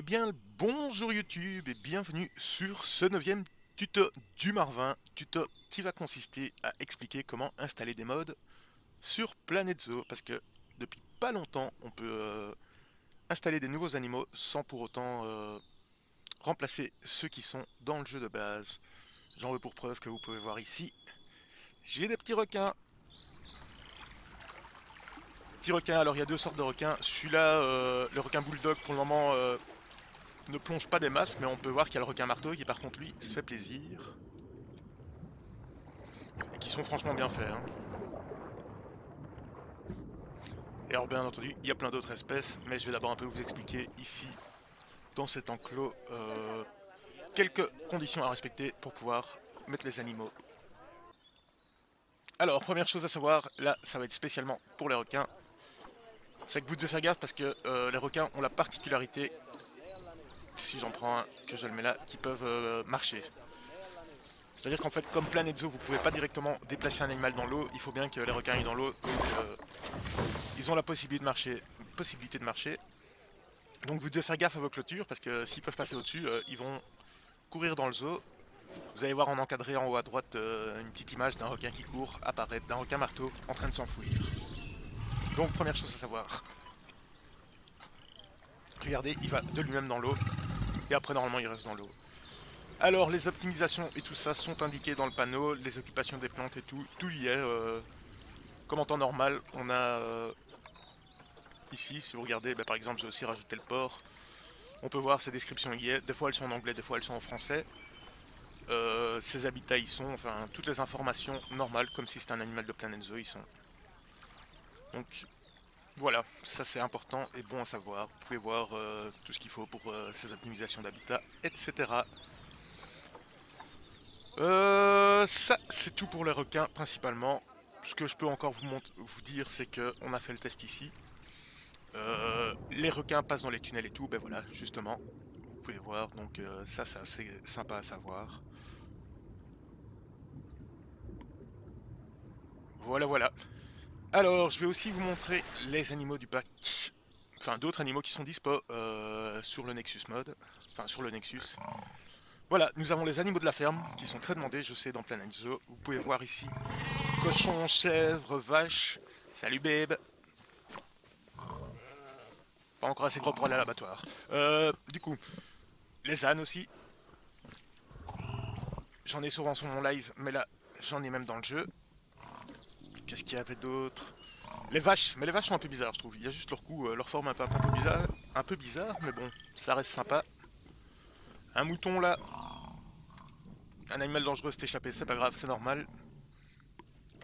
Eh bien, bonjour YouTube et bienvenue sur ce 9e tuto du Marvin Tuto qui va consister à expliquer comment installer des mods sur Planet Zoo, parce que depuis pas longtemps on peut installer des nouveaux animaux sans pour autant remplacer ceux qui sont dans le jeu de base. J'en veux pour preuve que vous pouvez voir ici, j'ai des petits requins. Petit requin, alors il y a deux sortes de requins. Celui-là, le requin bulldog, pour le moment ne plonge pas des masses, mais on peut voir qu'il y a le requin marteau qui par contre lui se fait plaisir. Et qui sont franchement bien faits. Hein. Et alors bien entendu, il y a plein d'autres espèces, mais je vais d'abord un peu vous expliquer ici, dans cet enclos, quelques conditions à respecter pour pouvoir mettre les animaux. Alors première chose à savoir, là ça va être spécialement pour les requins. C'est que vous devez faire gaffe parce que les requins ont la particularité, si j'en prends un que je le mets là, qu'ils peuvent marcher. C'est-à-dire qu'en fait, comme Planet Zoo, vous pouvez pas directement déplacer un animal dans l'eau, il faut bien que les requins aillent dans l'eau, donc ils ont la possibilité de marcher. Donc vous devez faire gaffe à vos clôtures, parce que s'ils peuvent passer au-dessus, ils vont courir dans le zoo. Vous allez voir en encadré en haut à droite une petite image d'un requin qui court apparaître, d'un requin marteau en train de s'enfouir. Donc première chose à savoir, regardez, il va de lui-même dans l'eau, et après normalement il reste dans l'eau. Alors les optimisations et tout ça sont indiquées dans le panneau, les occupations des plantes et tout y est. Comme en temps normal, on a ici, si vous regardez, bah, par exemple j'ai aussi rajouté le porc. On peut voir ces descriptions y est, des fois elles sont en anglais, des fois elles sont en français. Ces habitats y sont, enfin toutes les informations normales, comme si c'était un animal de Planet Zoo, ils sont. Donc voilà, ça c'est important et bon à savoir. Vous pouvez voir tout ce qu'il faut pour ces optimisations d'habitat, etc. Ça c'est tout pour les requins principalement. Ce que je peux encore vous dire, c'est qu'on a fait le test ici. Les requins passent dans les tunnels et tout, ben voilà, justement. Vous pouvez voir, donc ça c'est assez sympa à savoir. Voilà. Alors, je vais aussi vous montrer les animaux du pack, enfin d'autres animaux qui sont dispo sur le Nexus mod, enfin sur le Nexus. Voilà, nous avons les animaux de la ferme qui sont très demandés, je sais, dans Planet Zoo. Vous pouvez voir ici, cochons, chèvres, vaches, salut babe. Pas encore assez gros pour aller à l'abattoir. Du coup, les ânes aussi. J'en ai souvent sur mon live, mais là, j'en ai même dans le jeu. Qu'est-ce qu'il y avait d'autre? Les vaches, mais les vaches sont un peu bizarres je trouve, il y a juste leur cou, leur forme un peu bizarre, mais bon, ça reste sympa. Un mouton là, un animal dangereux s'est échappé, c'est pas grave, c'est normal.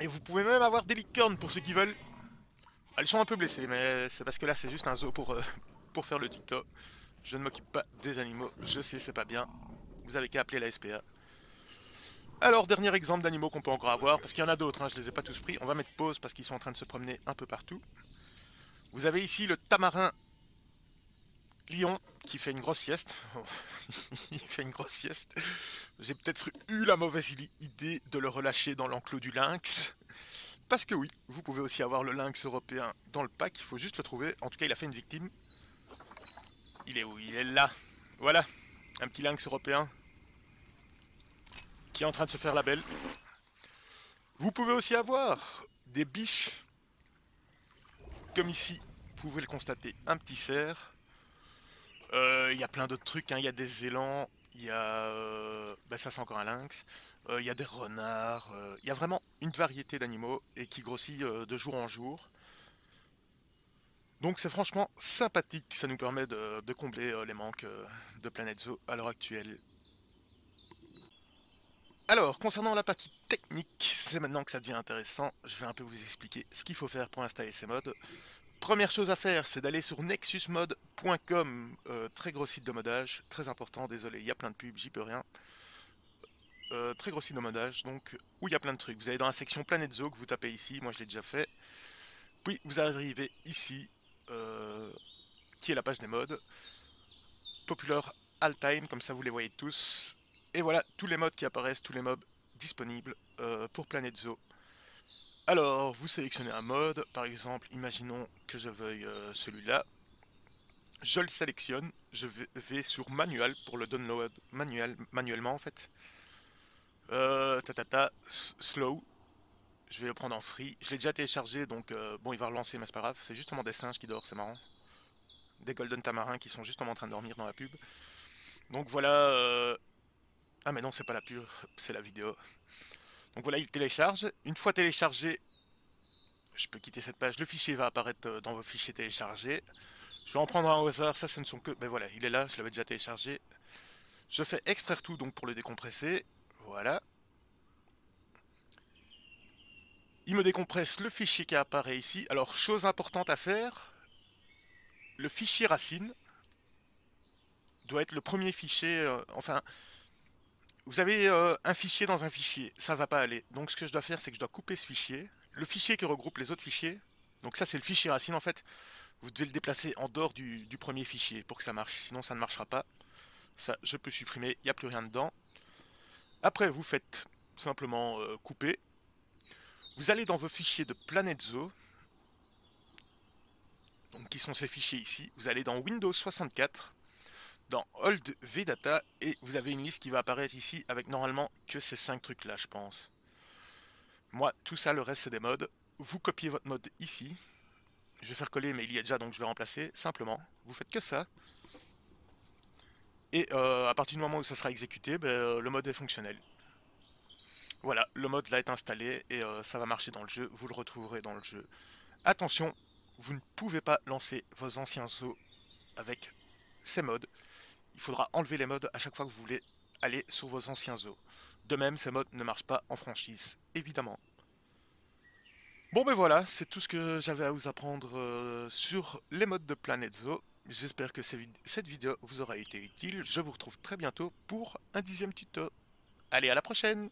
Et vous pouvez même avoir des licornes pour ceux qui veulent. Elles sont un peu blessées, mais c'est parce que là c'est juste un zoo pour faire le tuto. Je ne m'occupe pas des animaux, je sais c'est pas bien, vous avez qu'à appeler la SPA. Alors, dernier exemple d'animaux qu'on peut encore avoir, parce qu'il y en a d'autres, hein, je les ai pas tous pris. On va mettre pause parce qu'ils sont en train de se promener un peu partout. Vous avez ici le tamarin lion qui fait une grosse sieste. Il fait une grosse sieste. J'ai peut-être eu la mauvaise idée de le relâcher dans l'enclos du lynx. Parce que oui, vous pouvez aussi avoir le lynx européen dans le pack, il faut juste le trouver. En tout cas, il a fait une victime. Il est où? Il est là. Voilà, un petit lynx européen qui est en train de se faire la belle. Vous pouvez aussi avoir des biches, comme ici, vous pouvez le constater, un petit cerf. Il y a plein d'autres trucs, hein. Il y a des élans, il y a... ben ça c'est encore un lynx. Il y a des renards, il y a vraiment une variété d'animaux et qui grossit de jour en jour. Donc c'est franchement sympathique, ça nous permet de combler les manques de Planet Zoo à l'heure actuelle. Alors, concernant la partie technique, c'est maintenant que ça devient intéressant. Je vais un peu vous expliquer ce qu'il faut faire pour installer ces mods. Première chose à faire, c'est d'aller sur nexusmods.com, très gros site de modage, très important, désolé, il y a plein de pubs, j'y peux rien. Très gros site de modage, donc, où il y a plein de trucs. Vous allez dans la section Planet Zoo que vous tapez ici, moi je l'ai déjà fait. Puis vous arrivez ici, qui est la page des mods. Popular all time, comme ça vous les voyez tous. Et voilà tous les mods qui apparaissent, tous les mobs disponibles pour Planet Zoo. Alors vous sélectionnez un mode, par exemple imaginons que je veuille celui-là. je le sélectionne, je vais sur manuel pour le download manuellement en fait. Slow, je vais le prendre en free. Je l'ai déjà téléchargé donc bon il va relancer mais c'est pas grave. C'est justement des singes qui dorment, c'est marrant. Des golden tamarins qui sont justement en train de dormir dans la pub. Donc voilà. Ah mais non c'est pas la pub, c'est la vidéo. Donc voilà il télécharge. Une fois téléchargé, je peux quitter cette page. Le fichier va apparaître dans vos fichiers téléchargés. Je vais en prendre un au hasard, ça ce ne sont que... Ben voilà, il est là, je l'avais déjà téléchargé. Je fais extraire tout donc pour le décompresser. Voilà. Il me décompresse le fichier qui apparaît ici. Alors, chose importante à faire, le fichier racine doit être le premier fichier... enfin, vous avez un fichier dans un fichier, ça ne va pas aller. Donc ce que je dois faire, c'est que je dois couper ce fichier. Le fichier qui regroupe les autres fichiers, donc ça c'est le fichier racine en fait, vous devez le déplacer en dehors du premier fichier pour que ça marche, sinon ça ne marchera pas. Ça je peux supprimer, il n'y a plus rien dedans. Après vous faites simplement couper, vous allez dans vos fichiers de Planet Zoo, donc qui sont ces fichiers ici, vous allez dans Windows 64, dans Old VData et vous avez une liste qui va apparaître ici avec normalement que ces 5 trucs là je pense. Moi, tout ça, le reste, c'est des mods. Vous copiez votre mode ici. Je vais faire coller, mais il y a déjà, donc je vais remplacer. Simplement, vous faites que ça. Et à partir du moment où ça sera exécuté, ben, le mode est fonctionnel. Voilà, le mode là est installé et ça va marcher dans le jeu. Vous le retrouverez dans le jeu. Attention, vous ne pouvez pas lancer vos anciens zoos avec ces mods. Il faudra enlever les mods à chaque fois que vous voulez aller sur vos anciens zoos. De même, ces modes ne marchent pas en franchise, évidemment. Bon ben voilà, c'est tout ce que j'avais à vous apprendre sur les modes de Planet Zoo. J'espère que cette vidéo vous aura été utile. Je vous retrouve très bientôt pour un 10e tuto. Allez, à la prochaine!